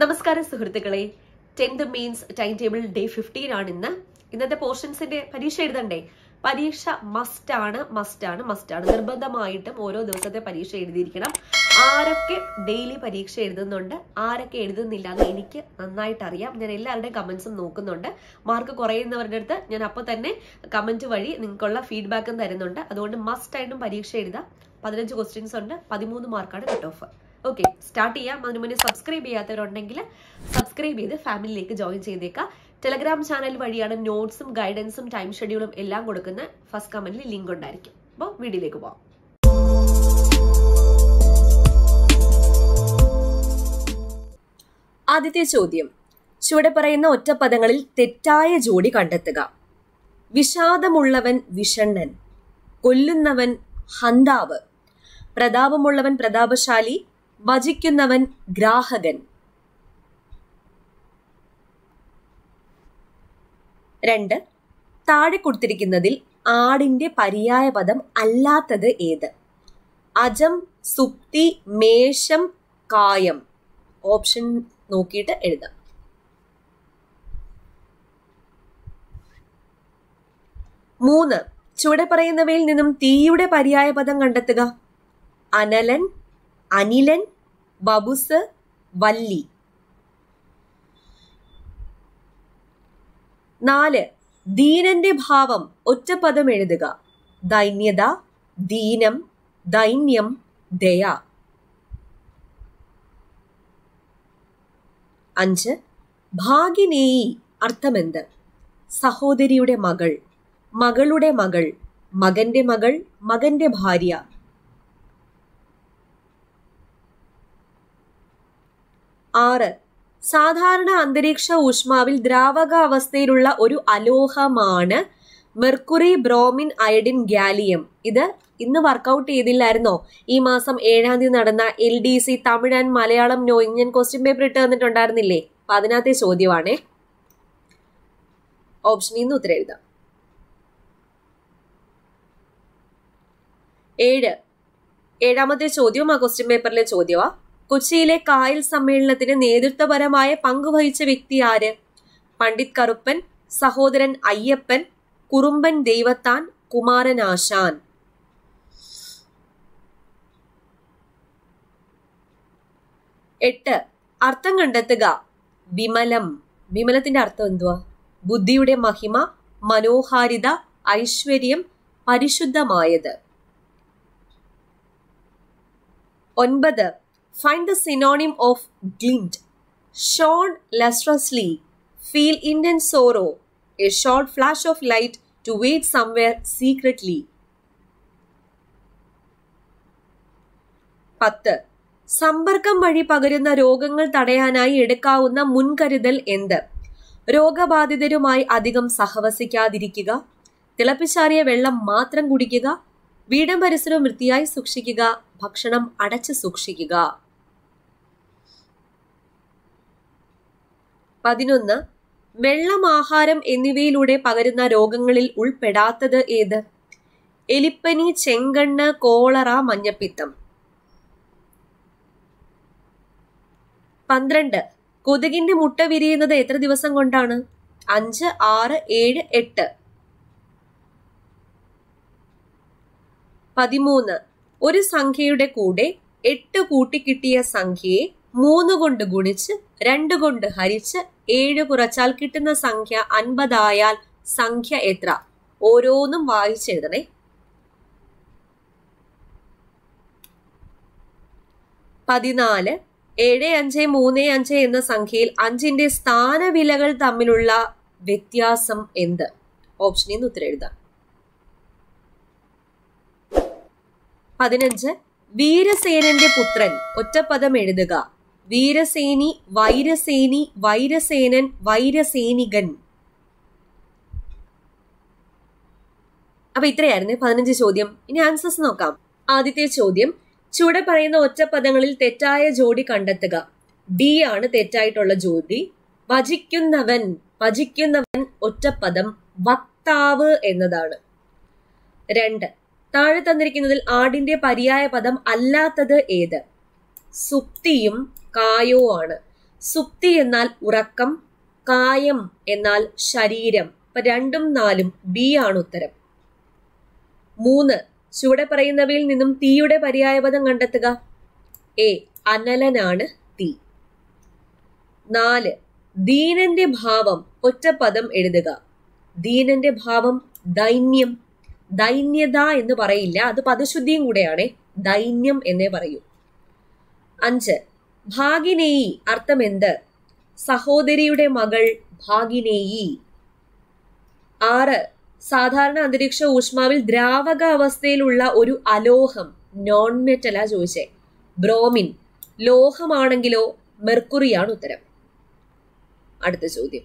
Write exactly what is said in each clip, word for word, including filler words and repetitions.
Namaskaram Suhruthukale, tenth Mains timetable day fifteen ആണ് ഇന്ന്. ഇന്നത്തെ പോർഷൻസിന്റെ പരീക്ഷ എഴുതണ്ടേ? പരീക്ഷ മസ്റ്റ് ആണ് മസ്റ്റ് ആണ് മസ്റ്റ് ആണ് നിർബന്ധമായിട്ടും ഓരോ ദിവസത്തെ പരീക്ഷ എഴുതിയിരിക്കണം. ആരൊക്കെ ഡെയിലി പരീക്ഷ എഴുതുന്നുണ്ട്, ആരൊക്കെ എഴുതുന്നില്ല എന്ന് എനിക്ക് നന്നായിട്ട് അറിയാം. ഞാൻ എല്ലാവരുടെയും കമന്റ്സും നോക്കുന്നുണ്ട്. മാർക്ക് കുറയുന്നവരുടെ അടുത്ത് ഞാൻ അപ്പോൾ തന്നെ കമന്റ് വഴി നിങ്ങൾക്കുള്ള ഫീഡ്ബാക്കും തരുന്നുണ്ട്. അതുകൊണ്ട് മസ്റ്റ് ആയിട്ടും പരീക്ഷ എഴുതാം. പതിനഞ്ച് ക്വസ്റ്റ്യൻസ് ഉണ്ട്, പതിമൂന്ന് മാർക്കാണ് cut off. Okay, start here. Subscribe to the subscribe to the family. Join the Telegram channel. Notes, guidance, time schedule. First comment link on the video. Aditya Chodhyam. Chuvade parayunna otta padangalil thettaya jodi kandettuka. Vishadamullavan Vishannan. Kollunavan Handavu. Pradhabamullavan Pradhabashali. വജിക്കുന്നവൻ ഗ്രാഹകൻ. രണ്ട്, താഴെ കൊടുത്തിരിക്കുന്നതിൽ ആടിന്റെ പര്യായ പദം അല്ലാത്തത് ഏത്? അജം, സുപ്തി, മേഷം, കായം. Option നോക്കിയിട്ട് എഴുതാം. മൂന്ന്, ചുവടെ പറയുന്നവയിൽ നിന്നും തീയുടെ പര്യായ പദം കണ്ടെത്തുക. അനലൻ, അനിലൻ, ബബുസ്, വല്ലി. നാല്, ദീനന്റെ ഭാവം ഒറ്റപ്പദം എഴുതുക. ദൈന്യത, ദീനം, ദൈന്യം, ദയ. അഞ്ച്, ഭാഗിനേയി അർത്ഥമെന്ത്? സഹോദരിയുടെ മകൾ, മകളുടെ മകൾ, മകന്റെ മകൾ, മകന്റെ ഭാര്യ. ആറ്, സാധാരണ അന്തരീക്ഷ ഊഷ്മാവിൽ ദ്രാവക അവസ്ഥയിലുള്ള ഒരു അലോഹമാണ് മെർക്കുറി, ബ്രോമിൻ, അയഡിൻ, ഗാലിയം. ഇത് ഇന്ന് വർക്കൗട്ട് ചെയ്തില്ലായിരുന്നോ? ഈ മാസം ഏഴാം തീയതി നടന്ന L D C Tamil and Malayalam നോ ഇന്ത്യൻ ക്വസ്റ്റ്യൻ പേപ്പർ ഇട്ട് തന്നിട്ടുണ്ടായിരുന്നില്ലേ? അപ്പൊ അതിനകത്തെ ചോദ്യമാണേ. ഓപ്ഷനിൽ നിന്ന് ഉത്തരം എഴുതാം. ഏഴ്, ഏഴാമത്തെ ചോദ്യം ആ ക്വസ്റ്റ്യൻ പേപ്പറിലെ ചോദ്യമാ. കൊച്ചിയിലെ കായൽ സമ്മേളനത്തിന് നേതൃത്വപരമായ പങ്കുവഹിച്ച വ്യക്തി ആര്? പണ്ഡിറ്റ് കറുപ്പൻ, സഹോദരൻ അയ്യപ്പൻ, കുറുമ്പൻ ദൈവത്താൻ, കുമാരൻ ആശാൻ. എട്ട്, അർത്ഥം കണ്ടെത്തുക. വിമലം, വിമലത്തിന്റെ അർത്ഥം എന്തുവാ? ബുദ്ധിയുടെ മഹിമ, മനോഹാരിത, ഐശ്വര്യം, പരിശുദ്ധമായത്. ഒൻപത്, find the synonym of glint. Shone lustrously. Feel intense sorrow. A short flash of light to wait somewhere secretly. പത്ത്, സമ്പർക്കം വഴി പകരുന്ന രോഗങ്ങൾ തടയാനായി എടുക്കാവുന്ന മുൻകരുതൽ എന്ത്? രോഗബാധിതരുമായി അധികം സഹവസിക്കാതിരിക്കുക. തിളപ്പിച്ചാറിയ വെള്ളം മാത്രം കുടിക്കുക. വീടും പരിസരവും വൃത്തിയായി സൂക്ഷിക്കുക. ഭക്ഷണം അടച്ചു സൂക്ഷിക്കുക. പതിനൊന്ന്, വെള്ളം, ആഹാരം എന്നിവയിലൂടെ പകരുന്ന രോഗങ്ങളിൽ ഉൾപ്പെടാത്തത് ഏത്? എലിപ്പനി, ചെങ്കണ്ണ്, കോളറ, മഞ്ഞപ്പിത്തം. പന്ത്രണ്ട്, കൊതുകിന്റെ മുട്ട വിരിയുന്നത് എത്ര ദിവസം കൊണ്ടാണ്? അഞ്ച്, ആറ്, ഏഴ്, എട്ട്. പതിമൂന്ന്, ഒരു സംഖ്യയുടെ കൂടെ എട്ട് കൂട്ടിക്കിട്ടിയ സംഖ്യയെ മൂന്ന് കൊണ്ട് ഗുണിച്ച് രണ്ട് കൊണ്ട് ഹരിച്ച് ഏഴ് കുറച്ചാൽ കിട്ടുന്ന സംഖ്യ അൻപതായാൽ സംഖ്യ എത്ര? ഓരോന്നും വായിച്ചെഴുതണേ. പതിനാല്, ഏഴ് അഞ്ച് മൂന്ന് അഞ്ച് എന്ന സംഖ്യയിൽ അഞ്ചിന്റെ സ്ഥാനവിലകൾ തമ്മിലുള്ള വ്യത്യാസം എന്ത്? ഓപ്ഷനിൽ നിന്ന് ഉത്തരം എഴുതാം. പതിനഞ്ച്, വീരസേനന്റെ പുത്രൻ ഒറ്റപ്പദം എഴുതുക. വീരസേനി, വൈരസേനി, വൈരസേനൻ, വൈരസേനികൻ. അപ്പൊ ഇത്രയായിരുന്നു പതിനഞ്ച് ചോദ്യം. ഇനി ആൻസേഴ്സ് നോക്കാം. ആദ്യത്തെ ചോദ്യം, ചുവടെ പറയുന്ന ഒറ്റപ്പദങ്ങളിൽ തെറ്റായ ജോഡി കണ്ടെത്തുക. ഡി ആണ് തെറ്റായിട്ടുള്ള ജോഡി. വജിക്കുന്നവൻ, വജിക്കുന്നവൻ ഒറ്റപ്പദം വക്താവ് എന്നതാണ്. രണ്ട്, താഴെ തന്നിരിക്കുന്നതിൽ ആടിന്റെ പര്യായ പദം അല്ലാത്തത് ഏത്? സുപ്തിയും കായോ ആണ്. സുപ്തി എന്നാൽ ഉറക്കം, കായം എന്നാൽ ശരീരം. ഇപ്പൊ രണ്ടും നാലും ബി ആണ് ഉത്തരം. മൂന്ന്, ചുവടെ പറയുന്നവയിൽ നിന്നും തീയുടെ പര്യായപദം കണ്ടെത്തുക. എ, അനലനാണ് തീ. നാല്, ദീനന്റെ ഭാവം ഒറ്റപദം എഴുതുക. ദീനന്റെ ഭാവം ദൈന്യം. ദൈന്യത എന്ന് പറയില്ല, അത് പദശുദ്ധിയും കൂടെയാണ്. ദൈന്യം എന്നേ പറയൂ. അഞ്ച്, ഭാഗിനേയി അർത്ഥമെന്ത്? സഹോദരിയുടെ മകൾ ഭാഗിനേയി. ആറ്, സാധാരണ അന്തരീക്ഷ ഊഷ്മാവിൽ ദ്രാവക അവസ്ഥയിലുള്ള ഒരു അലോഹം, നോൺ മെറ്റലാ ചോദിച്ചേ, ബ്രോമിൻ. ലോഹമാണെങ്കിലോ മെർക്കുറിയാണ് ഉത്തരം. അടുത്ത ചോദ്യം,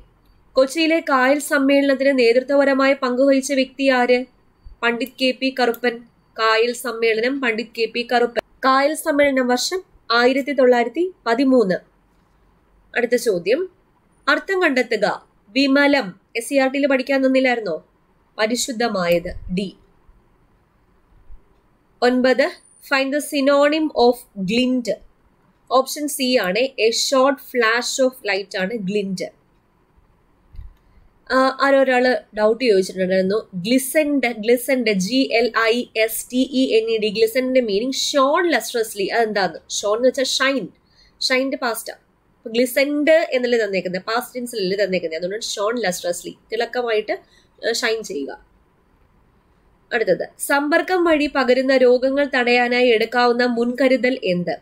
കൊച്ചിയിലെ കായൽ സമ്മേളനത്തിന് നേതൃത്വപരമായ പങ്കുവഹിച്ച വ്യക്തി ആര്? Pandit K P Karuppan. കായൽ സമ്മേളനം പണ്ഡിറ്റ് കെ പി കറുപ്പൻ. കായൽ സമ്മേളനം വർഷം ആയിരത്തി തൊള്ളായിരത്തി പതിമൂന്ന്. അടുത്ത ചോദ്യം, അർത്ഥം കണ്ടെത്തുക. വിമലം എസ് സി ആർ ടിയിൽ പഠിക്കാൻ തന്നില്ലായിരുന്നോ? പരിശുദ്ധമായത് ഡി. ഒൻപത്, find the synonym of glint. Option C ആണ്. A short flash of light ആണ് ഗ്ലിൻഡ്. ആരൊരാള് ഡൗട്ട് ചോദിച്ചിട്ടുണ്ടായിരുന്നു. Glistened glistened G L I S T E N E D ഗ്ലിസൻഡിന്റെ മീനിങ് ഷോൺ ലസ്ട്രസ്ലി. അതെന്താന്ന്? ഷോൺ എന്ന് വെച്ചാൽ ഷൈൻ. ഷൈൻ്റെ പാസ്റ്റാ. അപ്പൊ ഗ്ലിസൻഡ് എന്നല്ലേ തന്നേക്കുന്നത്, പാസ്റ്റ് ടെൻസിലല്ലേ തന്നേക്കുന്നത്. അതുകൊണ്ട് ഷോൺ ലസ്ട്രസ്ലി, തിളക്കമായിട്ട് ഷൈൻ ചെയ്യുക. അടുത്തത്, സമ്പർക്കം വഴി പകരുന്ന രോഗങ്ങൾ തടയാനായി എടുക്കാവുന്ന മുൻകരുതൽ എന്ത്?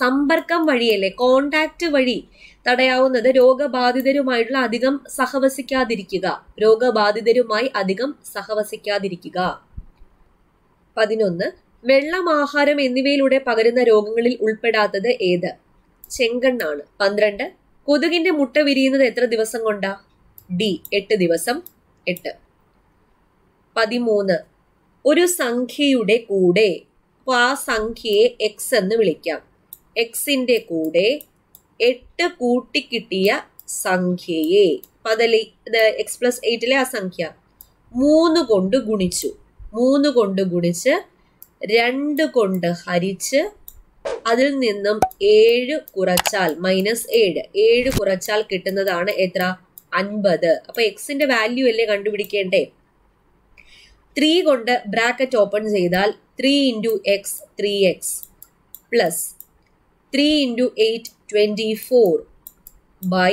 സമ്പർക്കം വഴിയല്ലേ, കോണ്ടാക്ട് വഴി തടയാവുന്നത് രോഗബാധിതരുമായിട്ടുള്ള അധികം സഹവസിക്കാതിരിക്കുക. രോഗബാധിതരുമായി അധികം സഹവസിക്കാതിരിക്കുക. പതിനൊന്ന്, വെള്ളം, ആഹാരം എന്നിവയിലൂടെ പകരുന്ന രോഗങ്ങളിൽ ഉൾപ്പെടാത്തത് ഏത്? ചെങ്കണ്ണാണ്. പന്ത്രണ്ട്, കൊതുകിന്റെ മുട്ട വിരിയുന്നത് എത്ര ദിവസം കൊണ്ടാ? ഡി, എട്ട് ദിവസം. എട്ട്. പതിമൂന്ന്, ഒരു സംഖ്യയുടെ കൂടെ, അപ്പോൾ ആ സംഖ്യയെ എക്സ് എന്ന് വിളിക്കാം. എക്സിന്റെ കൂടെ എട്ട് കൂട്ടിക്കിട്ടിയ സംഖ്യയെ, പതിലെ എക്സ് പ്ലസ് എയ്റ്റിലെ ആ സംഖ്യ മൂന്ന് കൊണ്ട് ഗുണിച്ചു. മൂന്ന് കൊണ്ട് ഗുണിച്ച് രണ്ട് കൊണ്ട് ഹരിച്ച് അതിൽ നിന്നും ഏഴ് കുറച്ചാൽ, മൈനസ് ഏഴ്, ഏഴ് കുറച്ചാൽ കിട്ടുന്നതാണ് എത്ര? അൻപത്. അപ്പൊ എക്സിന്റെ വാല്യൂ അല്ലേ കണ്ടുപിടിക്കേണ്ടേ? ത്രീ കൊണ്ട് ബ്രാക്കറ്റ് ഓപ്പൺ ചെയ്താൽ three into x three x plus three into eight twenty four by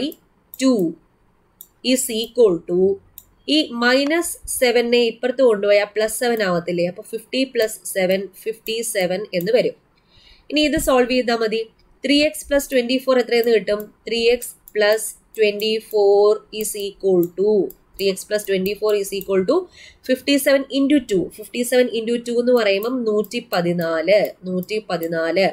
two is equal to, ഈ മൈനസ് സെവനെ ഇപ്പുറത്ത് കൊണ്ടുപോയാൽ പ്ലസ് സെവൻ ആവത്തില്ലേ? അപ്പോൾ fifty plus seven fifty seven എന്ന് വരും. ഇനി ഇത് സോൾവ് ചെയ്താൽ മതി. Three x plus twenty four എത്രയെന്ന് കിട്ടും? Three x plus twenty four is equal to, three x plus twenty four is equal to fifty seven into two. Fifty seven into two എന്ന് പറയുമ്പം നൂറ്റി പതിനാല്. നൂറ്റി പതിനാല്.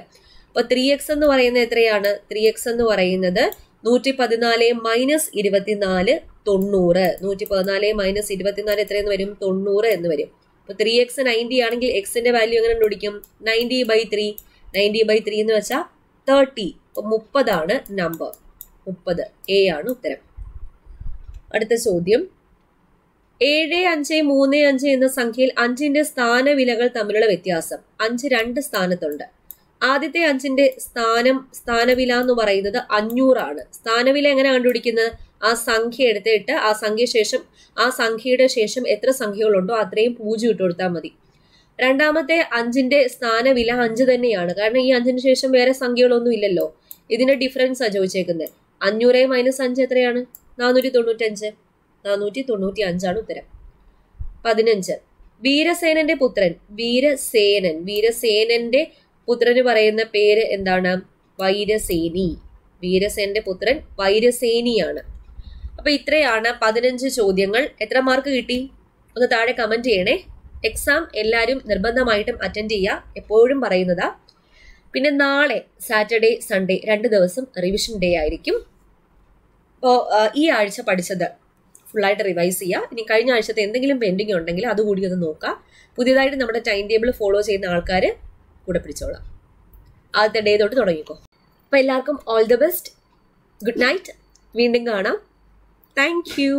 അപ്പോൾ ത്രീ എക്സ് എന്ന് പറയുന്നത് എത്രയാണ്? ത്രീ എക്സ് എന്ന് പറയുന്നത് നൂറ്റി പതിനാല് മൈനസ് ഇരുപത്തിനാല് തൊണ്ണൂറ്. നൂറ്റി പതിനാല് മൈനസ് ഇരുപത്തിനാല് എത്രയെന്ന് വരും? തൊണ്ണൂറ് എന്ന് വരും. അപ്പോൾ ത്രീ എക്സ് നയൻറ്റി ആണെങ്കിൽ എക്സിൻ്റെ വാല്യൂ എങ്ങനെ കണ്ടുപിടിക്കും? Ninety by three. Ninety by three എന്ന് വെച്ചാൽ തേർട്ടി. അപ്പോൾ മുപ്പതാണ് നമ്പർ. മുപ്പത് എ ആണ് ഉത്തരം. അടുത്ത ചോദ്യം, ഏഴ് അഞ്ച് മൂന്ന് അഞ്ച് എന്ന സംഖ്യയിൽ അഞ്ചിന്റെ സ്ഥാനവിലകൾ തമ്മിലുള്ള വ്യത്യാസം. അഞ്ച് രണ്ട് സ്ഥാനത്തുണ്ട്. ആദ്യത്തെ അഞ്ചിന്റെ സ്ഥാനം സ്ഥാനവില എന്ന് പറയുന്നത് അഞ്ഞൂറാണ്. സ്ഥാനവില എങ്ങനെ കണ്ടുപിടിക്കുന്നത്? ആ സംഖ്യ എടുത്തിട്ട് ആ സംഖ്യ ശേഷം ആ സംഖ്യയുടെ ശേഷം എത്ര സംഖ്യകളുണ്ടോ അത്രയും പൂജ്യം ഇട്ട് കൊടുത്താൽ മതി. രണ്ടാമത്തെ അഞ്ചിന്റെ സ്ഥാനവില അഞ്ച് തന്നെയാണ്. കാരണം ഈ അഞ്ചിന് ശേഷം വേറെ സംഖ്യകളൊന്നും ഇല്ലല്ലോ. ഇതിന്റെ ഡിഫറൻസാണ് ചോദിച്ചേക്കുന്നത്. അഞ്ഞൂറ് മൈനസ് അഞ്ച് എത്രയാണ്? നാനൂറ്റി തൊണ്ണൂറ്റഞ്ച്. നാനൂറ്റി തൊണ്ണൂറ്റി അഞ്ചാണ് ഉത്തരം. പതിനഞ്ച്, വീരസേനന്റെ പുത്രൻ. വീരസേനൻ വീരസേനന്റെ പുത്രന് പറയുന്ന പേര് എന്താണ്? വൈരസേനി. വീരസേനന്റെ പുത്രൻ വൈരസേനിയാണ്. അപ്പൊ ഇത്രയാണ് പതിനഞ്ച് ചോദ്യങ്ങൾ. എത്ര മാർക്ക് കിട്ടി? ഒന്ന് താഴെ കമന്റ് ചെയ്യണേ. എക്സാം എല്ലാവരും നിർബന്ധമായിട്ടും അറ്റൻഡ് ചെയ്യുക, എപ്പോഴും പറയുന്നതാ. പിന്നെ നാളെ സാറ്റർഡേ സൺഡേ രണ്ട് ദിവസം റിവിഷൻ ഡേ ആയിരിക്കും. അപ്പോൾ ഈ ആഴ്ച പഠിച്ചത് ഫുള്ളായിട്ട് റിവൈസ് ചെയ്യുക. ഇനി കഴിഞ്ഞ ആഴ്ചത്തെ എന്തെങ്കിലും പെൻഡിങ് ഉണ്ടെങ്കിൽ അതുകൂടി ഒന്ന് നോക്കുക. പുതിയതായിട്ട് നമ്മുടെ ടൈം ടേബിൾ ഫോളോ ചെയ്യുന്ന ആൾക്കാർ കൂടെ പിടിച്ചോളാം. ആദ്യത്തെ ഡേ തൊട്ട് തുടങ്ങിക്കോ. അപ്പോൾ എല്ലാവർക്കും all the best. Good night. വീണ്ടും കാണാം. Thank U.